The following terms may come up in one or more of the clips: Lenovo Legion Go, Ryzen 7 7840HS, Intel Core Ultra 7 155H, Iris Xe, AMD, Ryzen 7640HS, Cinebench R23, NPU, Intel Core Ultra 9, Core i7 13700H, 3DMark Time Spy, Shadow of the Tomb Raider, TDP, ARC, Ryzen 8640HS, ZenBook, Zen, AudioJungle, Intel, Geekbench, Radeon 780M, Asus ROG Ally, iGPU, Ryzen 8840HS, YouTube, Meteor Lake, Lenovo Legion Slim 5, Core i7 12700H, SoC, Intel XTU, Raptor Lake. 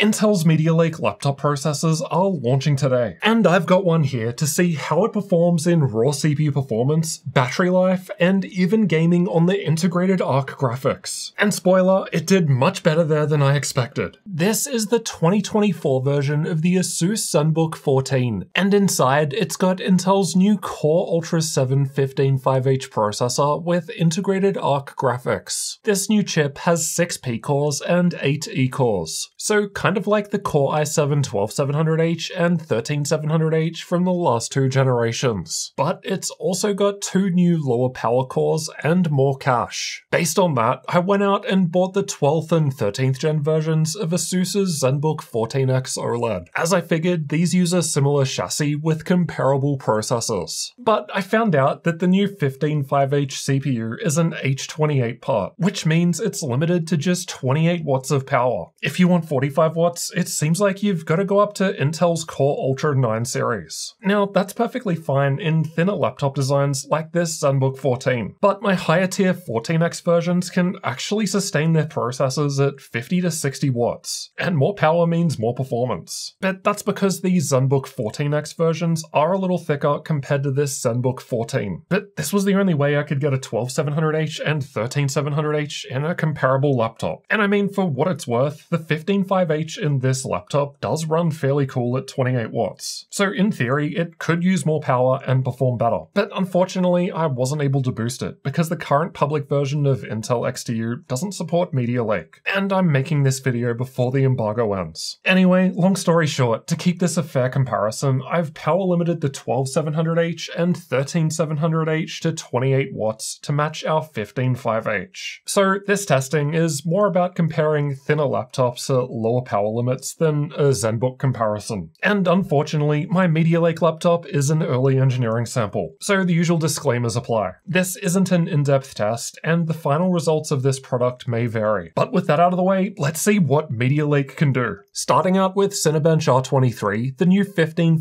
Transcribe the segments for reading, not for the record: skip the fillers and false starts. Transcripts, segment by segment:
Intel's Meteor Lake laptop processors are launching today, and I've got one here to see how it performs in raw CPU performance, battery life, and even gaming on the integrated ARC graphics. And spoiler, it did much better there than I expected. This is the 2024 version of the Asus SunBook 14, and inside it's got Intel's new Core Ultra 7 155H processor with integrated ARC graphics. This new chip has 6 P cores and 8 E cores, so kind of like the Core i7 12700H and 13700H from the last two generations. But it's also got 2 new lower power cores and more cache. Based on that, I went out and bought the 12th and 13th gen versions of Asus's ZenBook 14X OLED, as I figured these use a similar chassis with comparable processors. But I found out that the new 155H CPU is an H28 part, which means it's limited to just 28 watts of power. If you want 45 watts, it seems like you've got to go up to Intel's Core Ultra 9 series. Now, that's perfectly fine in thinner laptop designs like this ZenBook 14, but my higher tier 14X versions can actually sustain their processors at 50 to 60 watts, and more power means more performance. But that's because the ZenBook 14X versions are a little thicker compared to this ZenBook 14. But this was the only way I could get a 12700H and 13700H in a comparable laptop. And I mean, for what it's worth, the 155H in this laptop does run fairly cool at 28 watts, so in theory it could use more power and perform better. But unfortunately I wasn't able to boost it because the current public version of Intel XTU doesn't support Meteor Lake, and I'm making this video before the embargo ends. Anyway, long story short, to keep this a fair comparison, I've power limited the 12700H and 13700H to 28 watts to match our 155H. So this testing is more about comparing thinner laptops at lower power limits than a ZenBook comparison. And unfortunately, my Meteor Lake laptop is an early engineering sample, so the usual disclaimers apply. This isn't an in-depth test, and the final results of this product may vary. But with that out of the way, let's see what Meteor Lake can do. Starting out with Cinebench R23, the new 155H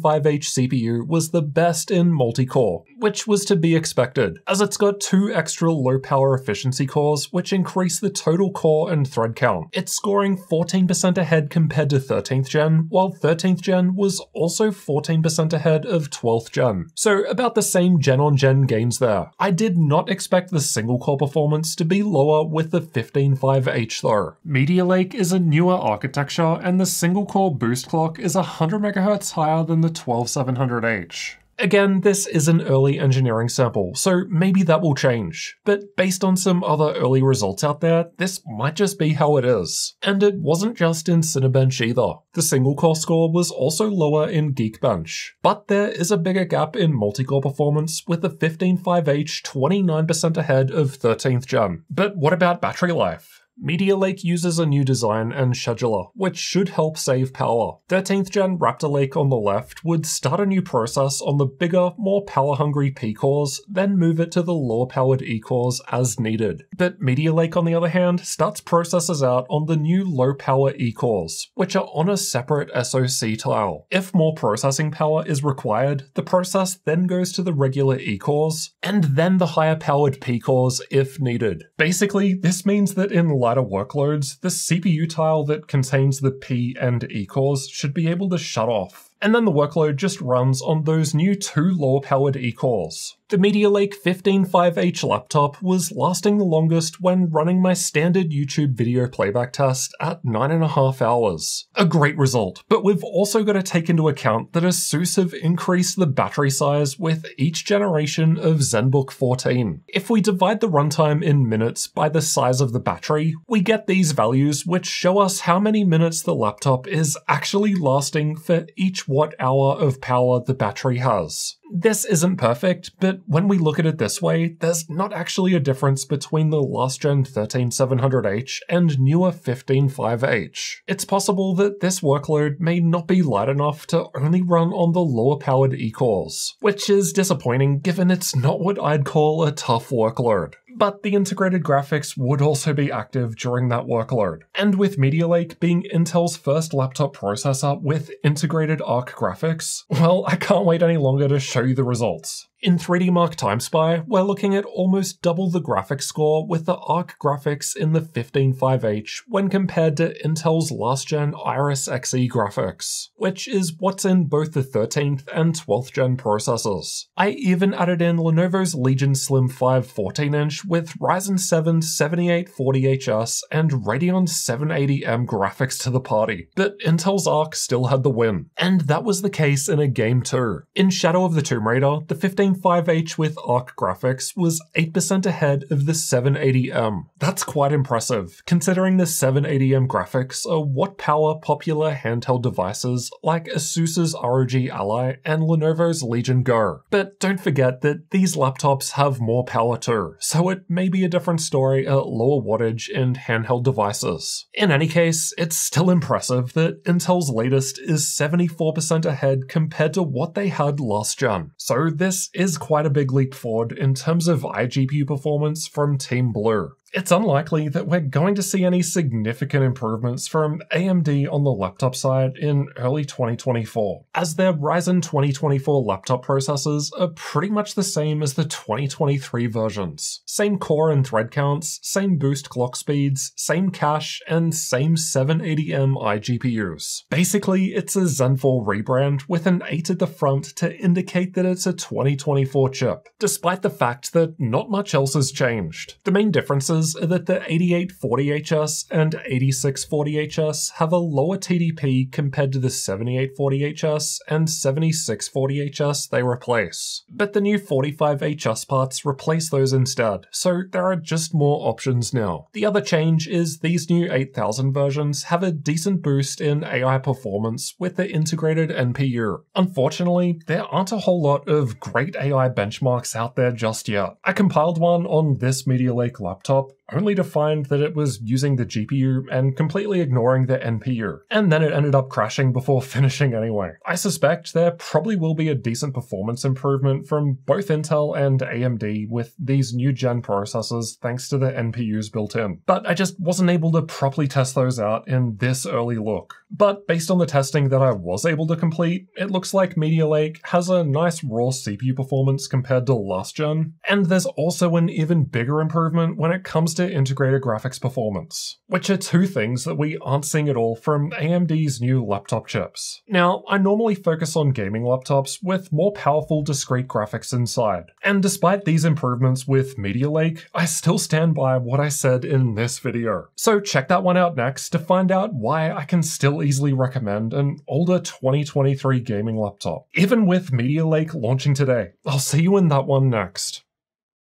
CPU was the best in multi-core, which was to be expected, as it's got 2 extra low-power efficiency cores which increase the total core and thread count. It's scoring 14% ahead compared to 13th gen, while 13th gen was also 14% ahead of 12th gen, so about the same gen-on-gen gains there. I did not expect the single-core performance to be lower with the 155H though. Meteor Lake is a newer architecture, and the single-core boost clock is 100 MHz higher than the 12700H. Again, this is an early engineering sample, so maybe that will change. But based on some other early results out there, this might just be how it is. And it wasn't just in Cinebench either. The single core score was also lower in Geekbench. But there is a bigger gap in multi-core performance, with the 155H 29% ahead of 13th gen. But what about battery life? Meteor Lake uses a new design and scheduler, which should help save power. 13th gen Raptor Lake on the left would start a new process on the bigger, more power-hungry P cores, then move it to the lower-powered E cores as needed. But Meteor Lake, on the other hand, starts processes out on the new low-power E cores, which are on a separate SoC tile. If more processing power is required, the process then goes to the regular E cores, and then the higher-powered P cores if needed. Basically, this means that in lighter workloads, the CPU tile that contains the P and E cores should be able to shut off, and then the workload just runs on those new 2 lower-powered E cores. The Meteor Lake 155H laptop was lasting the longest when running my standard YouTube video playback test at 9.5 hours. A great result, but we've also got to take into account that Asus have increased the battery size with each generation of ZenBook 14. If we divide the runtime in minutes by the size of the battery, we get these values which show us how many minutes the laptop is actually lasting for each watt hour of power the battery has. This isn't perfect, but when we look at it this way, there's not actually a difference between the last gen 13700H and newer 155H. It's possible that this workload may not be light enough to only run on the lower powered E cores, which is disappointing given it's not what I'd call a tough workload. But the integrated graphics would also be active during that workload. And with Meteor Lake being Intel's first laptop processor with integrated ARC graphics, well, I can't wait any longer to show you the results. In 3DMark Time Spy, we're looking at almost double the graphics score with the ARC graphics in the 155H when compared to Intel's last-gen Iris Xe graphics, which is what's in both the 13th and 12th gen processors. I even added in Lenovo's Legion Slim 5 14-inch with Ryzen 7 7840HS and Radeon 780M graphics to the party, but Intel's ARC still had the win. And that was the case in a game too. In Shadow of the Tomb Raider, the 155H with ARC graphics was 8% ahead of the 780M. That's quite impressive, considering the 780M graphics are what power popular handheld devices like Asus's ROG Ally and Lenovo's Legion Go. But don't forget that these laptops have more power too, so it may be a different story at lower wattage in handheld devices. In any case, it's still impressive that Intel's latest is 74% ahead compared to what they had last gen, so this is quite a big leap forward in terms of iGPU performance from Team Blue. It's unlikely that we're going to see any significant improvements from AMD on the laptop side in early 2024, as their Ryzen 2024 laptop processors are pretty much the same as the 2023 versions. Same core and thread counts, same boost clock speeds, same cache, and same 780M iGPUs. Basically, it's a Zen 4 rebrand with an 8 at the front to indicate that it's a 2024 chip, despite the fact that not much else has changed. The main differences are that the 8840HS and 8640HS have a lower TDP compared to the 7840HS and 7640HS they replace, but the new 45HS parts replace those instead, so there are just more options now. The other change is these new 8000 versions have a decent boost in AI performance with the integrated NPU. Unfortunately, there aren't a whole lot of great AI benchmarks out there just yet. I compiled one on this Meteor Lake laptop, only to find that it was using the GPU and completely ignoring the NPU, and then it ended up crashing before finishing anyway. I suspect there probably will be a decent performance improvement from both Intel and AMD with these new gen processors thanks to the NPUs built in, but I just wasn't able to properly test those out in this early look. But based on the testing that I was able to complete, it looks like Meteor Lake has a nice raw CPU performance compared to last gen, and there's also an even bigger improvement when it comes to integrated graphics performance, which are two things that we aren't seeing at all from AMD's new laptop chips. Now, I normally focus on gaming laptops with more powerful discrete graphics inside, and despite these improvements with Meteor Lake, I still stand by what I said in this video. So check that one out next to find out why I can still easily recommend an older 2023 gaming laptop, even with Meteor Lake launching today. I'll see you in that one next.